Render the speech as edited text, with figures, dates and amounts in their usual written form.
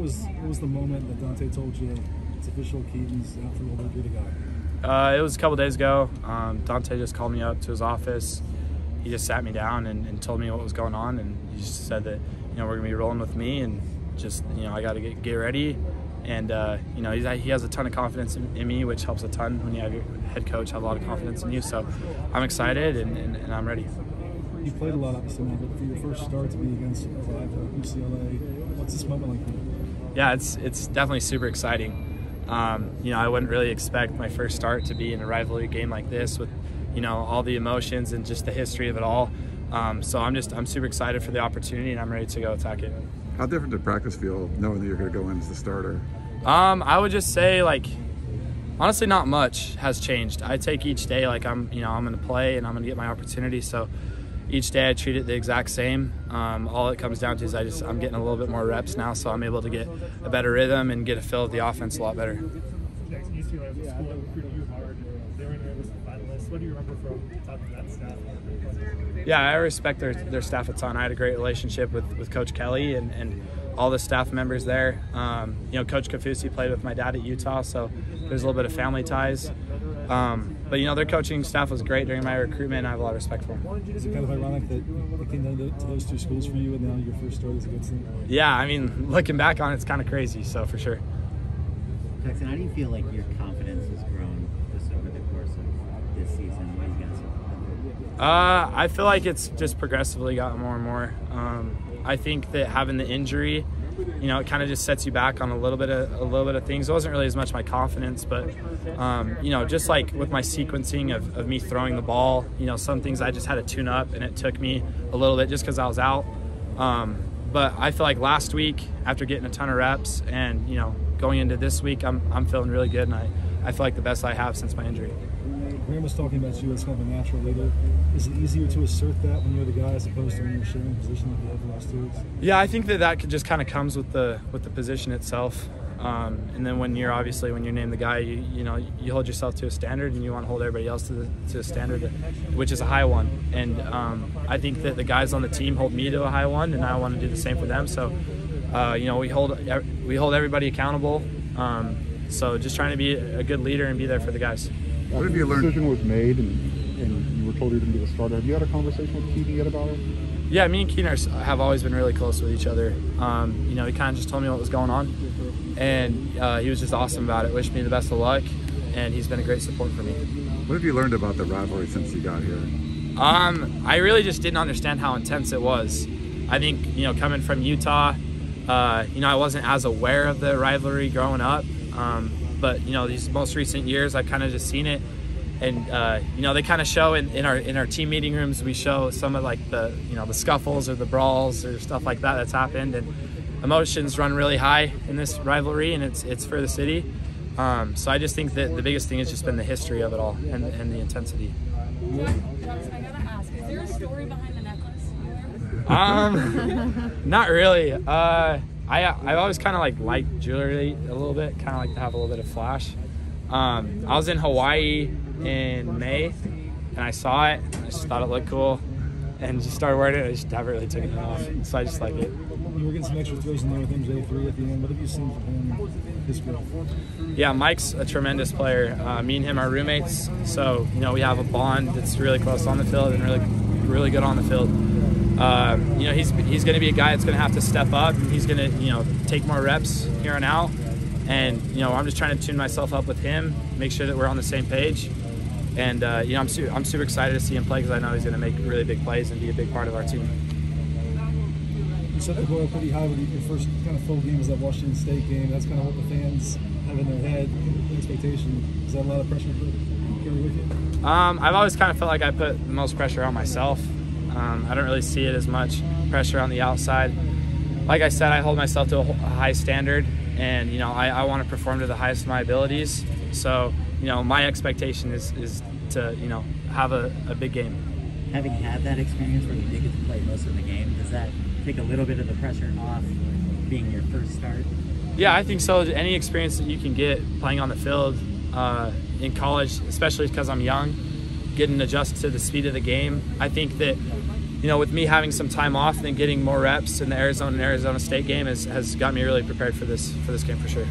What was the moment that Dante told you it's official, Keaton's out for a little bit ago? It was a couple days ago. Dante just called me up to his office. He just sat me down and told me what was going on, and he just said that, you know, we're gonna be rolling with me, and just, you know, I got to get ready. And you know, he has a ton of confidence in me, which helps a ton when you have your head coach have a lot of confidence in you. So I'm excited and I'm ready. You played a lot of this summer, but for your first start to be against Ohio, UCLA, what's this moment like for you? Yeah, it's definitely super exciting. You know, I wouldn't really expect my first start to be in a rivalry game like this, with, you know, all the emotions and just the history of it all. So I'm super excited for the opportunity, and I'm ready to go attack it. How different did practice feel, knowing that you're going to go in as the starter? I would just say, like, honestly, not much has changed. I take each day like I'm going to play and I'm going to get my opportunity. So each day I treat it the exact same. All it comes down to is I'm getting a little bit more reps now, so I'm able to get a better rhythm and get a feel of the offense a lot better. Jackson, UCLA was a school that recruited you hard. They were in there with the finalists. What do you remember from talking to that staff? Yeah, I respect their staff a ton. I had a great relationship with Coach Kelly and all the staff members there. You know, Coach Kafusi played with my dad at Utah, so there's a little bit of family ties. But, you know, their coaching staff was great during my recruitment, and I have a lot of respect for them. Is it kind of ironic that it came down to those two schools for you, and now your first start is against them? Yeah, I mean, looking back on it, it's kind of crazy, so for sure. Jackson, how do you feel like your confidence has grown just over the course of this season? What do you guys think? I feel like it's just progressively gotten more and more. I think that having the injury, you know, it kind of just sets you back on a little bit of things. It wasn't really as much my confidence, but you know, just like with my sequencing of me throwing the ball, you know, some things I just had to tune up, and it took me a little bit just because I was out. But I feel like last week, after getting a ton of reps, and you know, going into this week, I'm feeling really good, and I feel like the best I have since my injury. Graham was talking about you as kind of a natural leader. Is it easier to assert that when you're the guy as opposed to when you're sharing a position like you have the last 2 weeks? Yeah, I think that just kind of comes with the position itself. And then when you're named the guy, you know, you hold yourself to a standard, and you want to hold everybody else to a standard, which is a high one. And I think that the guys on the team hold me to a high one, and I want to do the same for them. So, you know, we hold everybody accountable. So just trying to be a good leader and be there for the guys. What have you learned? The decision was made, and you were told you were going to be the starter. Have you had a conversation with Keenan yet about it? Yeah, me and Keenan have always been really close with each other. You know, he kind of just told me what was going on, and he was just awesome about it. Wished me the best of luck, and he's been a great support for me. What have you learned about the rivalry since you got here? I really just didn't understand how intense it was. I think, you know, coming from Utah, you know, I wasn't as aware of the rivalry growing up. But, you know, these most recent years, I've kind of just seen it. And, you know, they kind of show in our team meeting rooms, we show some of like the, you know, the scuffles or the brawls or stuff like that that's happened. And emotions run really high in this rivalry, and it's for the city. So I just think that the biggest thing has just been the history of it all and the intensity. Jackson, I gotta ask, is there a story behind the necklace? Not really. I've always kind of liked jewelry a little bit, kind of like to have a little bit of flash. I was in Hawaii in May, and I saw it, and I just thought it looked cool, and just started wearing it, and I just never really took it off, so I just like it. You were getting some extra throws in there with MJ3 at the end. What have you seen from him this growth? Yeah, Mike's a tremendous player. Me and him are roommates, so, you know, we have a bond that's really close on the field and really good on the field. You know, he's going to be a guy that's going to have to step up. He's going to, you know, take more reps here and out. And, you know, I'm just trying to tune myself up with him, make sure that we're on the same page. And, you know, I'm super excited to see him play, because I know he's going to make really big plays and be a big part of our team. You set the goal pretty high with your first kind of full game was that Washington State game. That's kind of what the fans have in their head, the expectation. Is that a lot of pressure to carry with you? I've always kind of felt like I put the most pressure on myself. I don't really see it as much pressure on the outside. Like I said, I hold myself to a high standard, and, you know, I want to perform to the highest of my abilities. So, you know, my expectation is to, you know, have a big game. Having had that experience where you did get to play most of the game, does that take a little bit of the pressure off being your first start? Yeah, I think so. Any experience that you can get playing on the field in college, especially because I'm young, getting adjusted to the speed of the game. I think that you know, with me having some time off and getting more reps in the Arizona State game has got me really prepared for this game for sure.